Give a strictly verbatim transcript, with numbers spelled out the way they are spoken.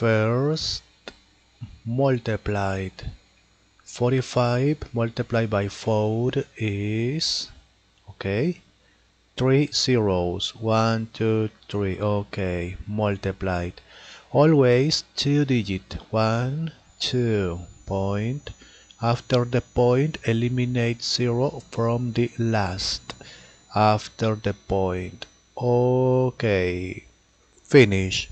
first multiplied. forty-five multiplied by four is, okay, three zeros, one, two, three, okay, multiplied. Always two digit, one, two, point. After the point, eliminate zero from the last. After the point, okay, finish.